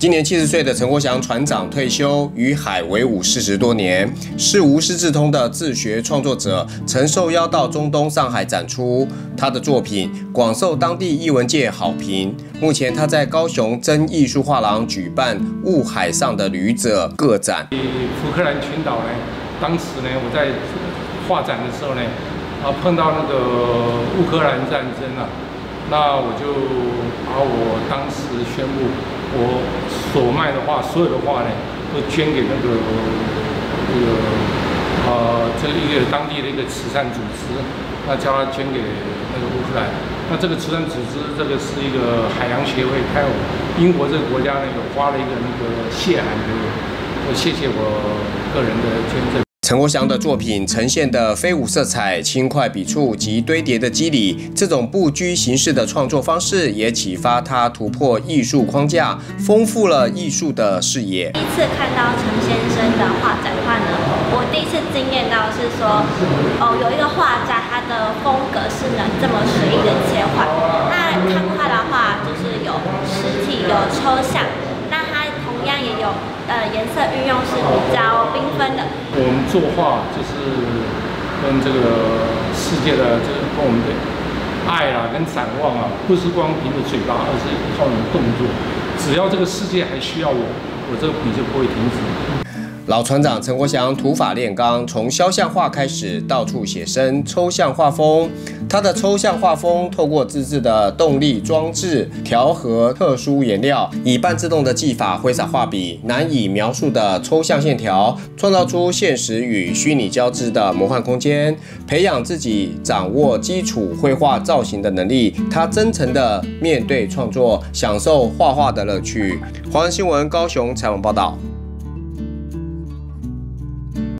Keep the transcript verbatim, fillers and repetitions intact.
今年七十岁的陈国祥船长退休，与海为伍四十多年，是无师自通的自学创作者。曾受邀到中东、上海展出，他的作品广受当地艺文界好评。目前他在高雄真艺术画廊举办《雾海上的旅者》个展。福克兰群岛呢，当时呢我在画展的时候呢，啊碰到那个乌克兰战争啊，那我就把我当时宣布。 我所卖的画，所有的画呢，都捐给那个那个呃，这一个当地的一个慈善组织，那叫他捐给那个乌克兰。那这个慈善组织，这个是一个海洋协会，还有英国这个国家呢，有花了一个那个谢函给我，我谢谢我个人的捐赠。 陈国祥的作品呈现的飞舞色彩、轻快笔触及堆叠的肌理，这种不拘形式的创作方式，也启发他突破艺术框架，丰富了艺术的视野。第一次看到陈先生的画展画呢，我第一次惊艳到是说，哦，有一个画家，他的风格是能这么随意的切换。那看过他的画，就是有实体，有抽象。 同样也有，呃，颜色运用是比较缤纷的。我们作画就是跟这个世界的这个跟我们的爱啊，跟展望啊，不是光凭着嘴巴，而是靠你的动作。只要这个世界还需要我，我这个笔就不会停止。 老船长陈国祥土法炼钢，从肖像画开始，到处写生抽象画风。他的抽象画风透过自制的动力装置调和特殊颜料，以半自动的技法挥洒画笔，难以描述的抽象线条，创造出现实与虚拟交织的魔幻空间。培养自己掌握基础绘画造型的能力，他真诚地面对创作，享受画画的乐趣。华人新闻高雄采访报道。